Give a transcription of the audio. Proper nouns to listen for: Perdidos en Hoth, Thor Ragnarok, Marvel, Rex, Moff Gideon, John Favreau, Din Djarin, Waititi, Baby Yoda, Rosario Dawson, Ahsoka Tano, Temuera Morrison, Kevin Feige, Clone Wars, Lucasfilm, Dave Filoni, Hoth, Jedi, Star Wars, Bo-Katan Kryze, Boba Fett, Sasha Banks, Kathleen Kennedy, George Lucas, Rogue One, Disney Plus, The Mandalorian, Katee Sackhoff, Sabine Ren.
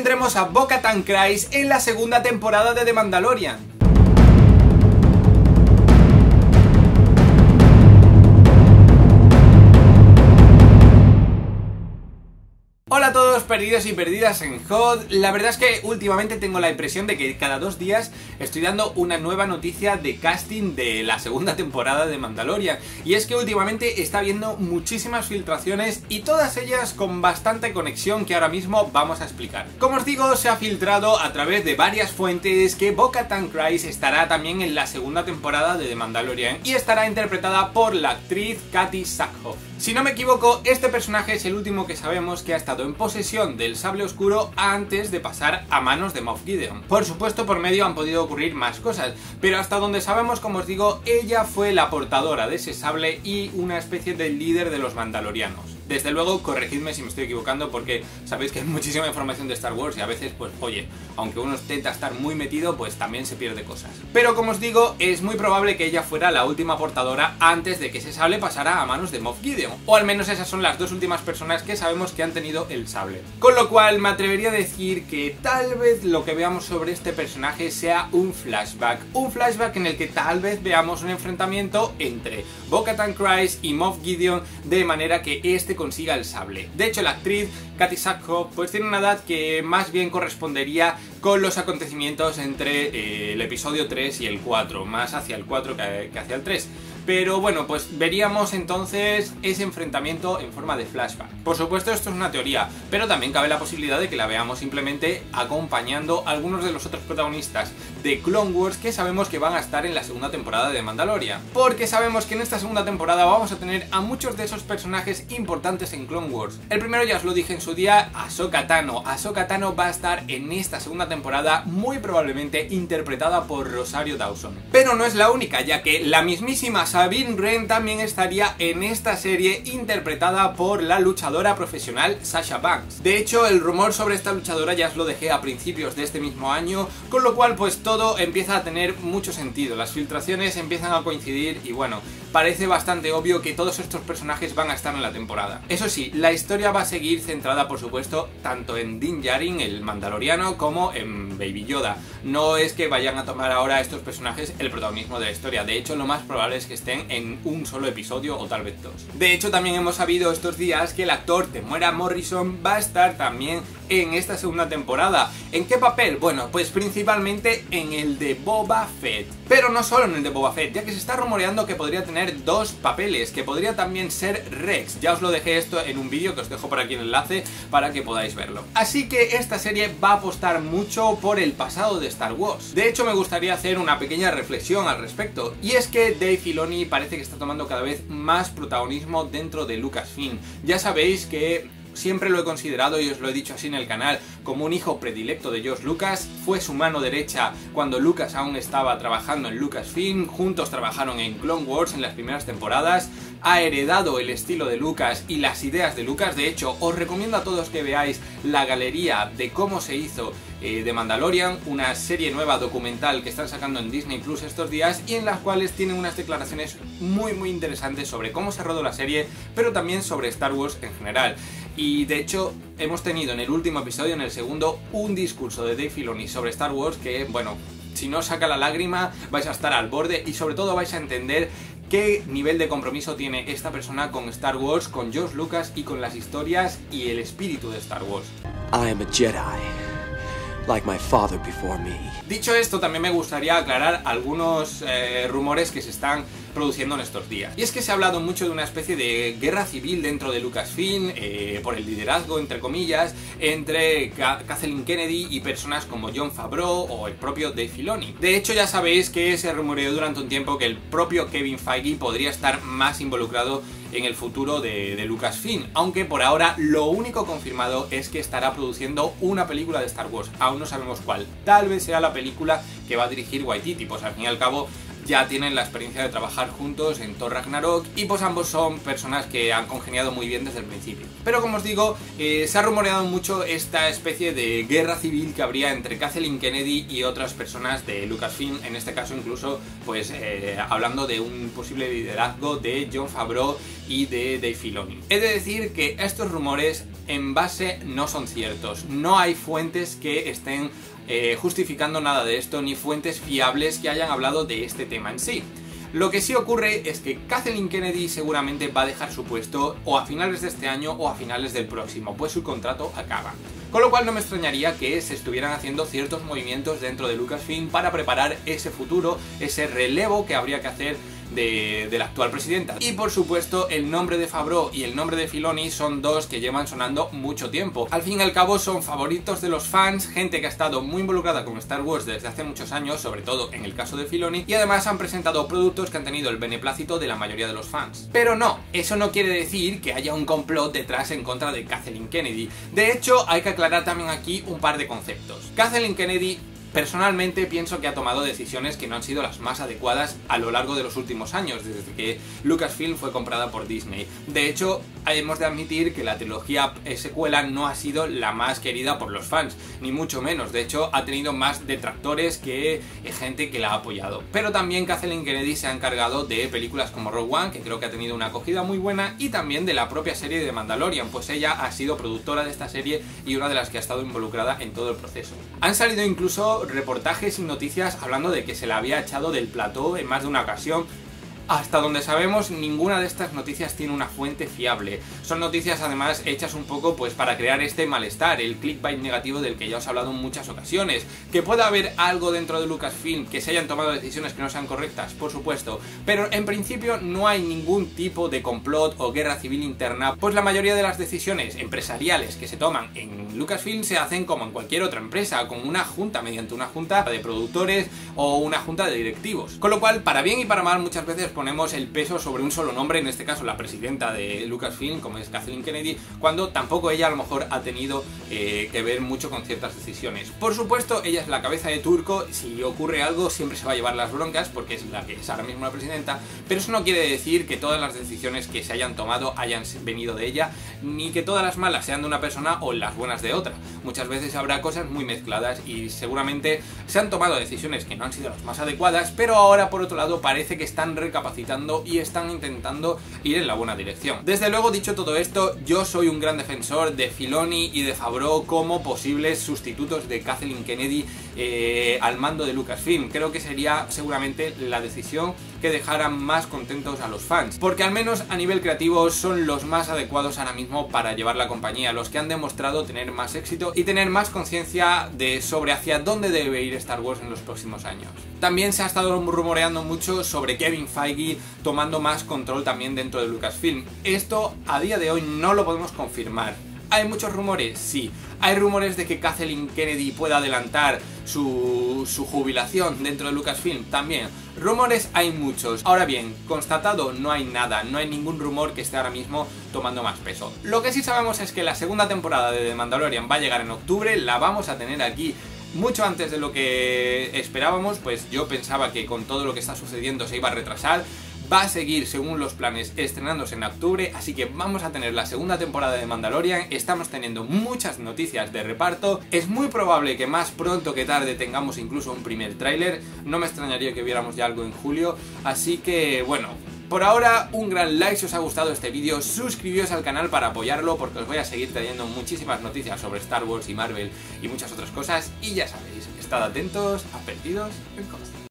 tendremos a Bo-Katan Kryze en la segunda temporada de The Mandalorian. Hola a todos perdidos y perdidas en Hoth. La verdad es que últimamente tengo la impresión de que cada dos días estoy dando una nueva noticia de casting de la segunda temporada de Mandalorian. Y es que últimamente está habiendo muchísimas filtraciones y todas ellas con bastante conexión que ahora mismo vamos a explicar. Como os digo, se ha filtrado a través de varias fuentes que Bo-Katan Kryze estará también en la segunda temporada de The Mandalorian y estará interpretada por la actriz Katee Sackhoff. Si no me equivoco, este personaje es el último que sabemos que ha estado en posesión del sable oscuro antes de pasar a manos de Moff Gideon. Por supuesto, por medio han podido ocurrir más cosas, pero hasta donde sabemos, como os digo, ella fue la portadora de ese sable y una especie de líder de los mandalorianos. Desde luego, corregidme si me estoy equivocando porque sabéis que hay muchísima información de Star Wars y a veces, pues oye, aunque uno intenta estar muy metido, pues también se pierde cosas. Pero como os digo, es muy probable que ella fuera la última portadora antes de que ese sable pasara a manos de Moff Gideon. O al menos esas son las dos últimas personas que sabemos que han tenido el sable. Con lo cual, me atrevería a decir que tal vez lo que veamos sobre este personaje sea un flashback. Un flashback en el que tal vez veamos un enfrentamiento entre Bo-Katan Kryze y Moff Gideon de manera que este consiga el sable. De hecho, la actriz Katee Sackhoff pues tiene una edad que más bien correspondería con los acontecimientos entre el episodio 3 y el 4, más hacia el 4 que hacia el 3. Pero bueno, pues veríamos entonces ese enfrentamiento en forma de flashback. Por supuesto, esto es una teoría, pero también cabe la posibilidad de que la veamos simplemente acompañando a algunos de los otros protagonistas de Clone Wars que sabemos que van a estar en la segunda temporada de Mandalorian. Porque sabemos que en esta segunda temporada vamos a tener a muchos de esos personajes importantes en Clone Wars. El primero, ya os lo dije en su día, Ahsoka Tano. Ahsoka Tano va a estar en esta segunda temporada, muy probablemente interpretada por Rosario Dawson. Pero no es la única, ya que la mismísima Sabine Ren también estaría en esta serie, interpretada por la luchadora profesional Sasha Banks. De hecho, el rumor sobre esta luchadora ya os lo dejé a principios de este mismo año, con lo cual pues todo empieza a tener mucho sentido, las filtraciones empiezan a coincidir y bueno, parece bastante obvio que todos estos personajes van a estar en la temporada. Eso sí, la historia va a seguir centrada, por supuesto, tanto en Din Djarin, el mandaloriano, como en Baby Yoda. No es que vayan a tomar ahora estos personajes el protagonismo de la historia, de hecho lo más probable es que estén en un solo episodio o tal vez dos. De hecho, también hemos sabido estos días que el actor Temuera Morrison va a estar también en esta segunda temporada. ¿En qué papel? Bueno, pues principalmente en el de Boba Fett. Pero no solo en el de Boba Fett, ya que se está rumoreando que podría tener dos papeles, que podría también ser Rex. Ya os lo dejé esto en un vídeo que os dejo por aquí el enlace para que podáis verlo. Así que esta serie va a apostar mucho por el pasado de Star Wars. De hecho, me gustaría hacer una pequeña reflexión al respecto, y es que Dave Filoni parece que está tomando cada vez más protagonismo dentro de Lucasfilm. Ya sabéis que siempre lo he considerado, y os lo he dicho así en el canal, como un hijo predilecto de George Lucas. Fue su mano derecha cuando Lucas aún estaba trabajando en Lucasfilm, juntos trabajaron en Clone Wars en las primeras temporadas, ha heredado el estilo de Lucas y las ideas de Lucas. De hecho, os recomiendo a todos que veáis la galería de cómo se hizo The Mandalorian, una serie nueva documental que están sacando en Disney Plus estos días y en las cuales tienen unas declaraciones muy interesantes sobre cómo se rodó la serie, pero también sobre Star Wars en general. Y de hecho, hemos tenido en el último episodio, en el segundo, un discurso de Dave Filoni sobre Star Wars que, bueno, si no os saca la lágrima, vais a estar al borde y sobre todo vais a entender qué nivel de compromiso tiene esta persona con Star Wars, con George Lucas y con las historias y el espíritu de Star Wars. I am a Jedi. Like my father before me. Dicho esto, también me gustaría aclarar algunos rumores que se están produciendo en estos días. Y es que se ha hablado mucho de una especie de guerra civil dentro de Lucasfilm, por el liderazgo, entre comillas, entre Kathleen Kennedy y personas como John Favreau o el propio Dave Filoni. De hecho, ya sabéis que se rumoreó durante un tiempo que el propio Kevin Feige podría estar más involucrado en el futuro de Lucasfilm, aunque por ahora lo único confirmado es que estará produciendo una película de Star Wars, aún no sabemos cuál. Tal vez sea la película que va a dirigir Waititi, pues al fin y al cabo ya tienen la experiencia de trabajar juntos en Thor Ragnarok y pues ambos son personas que han congeniado muy bien desde el principio. Pero como os digo, se ha rumoreado mucho esta especie de guerra civil que habría entre Kathleen Kennedy y otras personas de Lucasfilm, en este caso incluso pues hablando de un posible liderazgo de John Favreau y de Dave Filoni. He de decir que estos rumores en base no son ciertos, no hay fuentes que estén justificando nada de esto, ni fuentes fiables que hayan hablado de este tema en sí. Lo que sí ocurre es que Kathleen Kennedy seguramente va a dejar su puesto o a finales de este año o a finales del próximo, pues su contrato acaba. Con lo cual no me extrañaría que se estuvieran haciendo ciertos movimientos dentro de Lucasfilm para preparar ese futuro, ese relevo que habría que hacer de la actual presidenta. Y por supuesto el nombre de Favreau y el nombre de Filoni son dos que llevan sonando mucho tiempo. Al fin y al cabo son favoritos de los fans, gente que ha estado muy involucrada con Star Wars desde hace muchos años, sobre todo en el caso de Filoni, y además han presentado productos que han tenido el beneplácito de la mayoría de los fans. Pero no, eso no quiere decir que haya un complot detrás en contra de Kathleen Kennedy. De hecho, hay que aclarar también aquí un par de conceptos. Kathleen Kennedy personalmente pienso que ha tomado decisiones que no han sido las más adecuadas a lo largo de los últimos años, desde que Lucasfilm fue comprada por Disney. De hecho, hemos de admitir que la trilogía secuela no ha sido la más querida por los fans, ni mucho menos. De hecho, ha tenido más detractores que gente que la ha apoyado. Pero también Kathleen Kennedy se ha encargado de películas como Rogue One, que creo que ha tenido una acogida muy buena, y también de la propia serie de Mandalorian, pues ella ha sido productora de esta serie y una de las que ha estado involucrada en todo el proceso. Han salido incluso reportajes y noticias hablando de que se la había echado del plató en más de una ocasión. Hasta donde sabemos, ninguna de estas noticias tiene una fuente fiable. Son noticias además hechas un poco pues para crear este malestar, el clickbait negativo del que ya os he hablado en muchas ocasiones. Que pueda haber algo dentro de Lucasfilm, que se hayan tomado decisiones que no sean correctas, por supuesto, pero en principio no hay ningún tipo de complot o guerra civil interna, pues la mayoría de las decisiones empresariales que se toman en Lucasfilm se hacen como en cualquier otra empresa, con una junta, mediante una junta de productores o una junta de directivos. Con lo cual, para bien y para mal, muchas veces ponemos el peso sobre un solo nombre, en este caso la presidenta de Lucasfilm, como es Kathleen Kennedy, cuando tampoco ella a lo mejor ha tenido que ver mucho con ciertas decisiones. Por supuesto, ella es la cabeza de turco, si ocurre algo siempre se va a llevar las broncas porque es la que es ahora mismo la presidenta, pero eso no quiere decir que todas las decisiones que se hayan tomado hayan venido de ella, ni que todas las malas sean de una persona o las buenas de otra. Muchas veces habrá cosas muy mezcladas y seguramente se han tomado decisiones que no han sido las más adecuadas, pero ahora por otro lado parece que están recapacitando y están intentando ir en la buena dirección. Desde luego, dicho todo esto, yo soy un gran defensor de Filoni y de Favreau como posibles sustitutos de Kathleen Kennedy al mando de Lucasfilm. Creo que sería seguramente la decisión que dejara más contentos a los fans, porque al menos a nivel creativo son los más adecuados ahora mismo para llevar la compañía, los que han demostrado tener más éxito y tener más conciencia de sobre hacia dónde debe ir Star Wars en los próximos años. También se ha estado rumoreando mucho sobre Kevin Feige tomando más control también dentro de Lucasfilm. Esto a día de hoy no lo podemos confirmar. ¿Hay muchos rumores? Sí. ¿Hay rumores de que Kathleen Kennedy pueda adelantar su jubilación dentro de Lucasfilm? También. Rumores hay muchos. Ahora bien, constatado no hay nada, no hay ningún rumor que esté ahora mismo tomando más peso. Lo que sí sabemos es que la segunda temporada de The Mandalorian va a llegar en octubre, la vamos a tener aquí mucho antes de lo que esperábamos, pues yo pensaba que con todo lo que está sucediendo se iba a retrasar. Va a seguir, según los planes, estrenándose en octubre, así que vamos a tener la segunda temporada de Mandalorian, estamos teniendo muchas noticias de reparto, es muy probable que más pronto que tarde tengamos incluso un primer tráiler, no me extrañaría que viéramos ya algo en julio, así que bueno. Por ahora, un gran like si os ha gustado este vídeo, suscribíos al canal para apoyarlo porque os voy a seguir trayendo muchísimas noticias sobre Star Wars y Marvel y muchas otras cosas y ya sabéis, estad atentos a Perdidos en Hoth.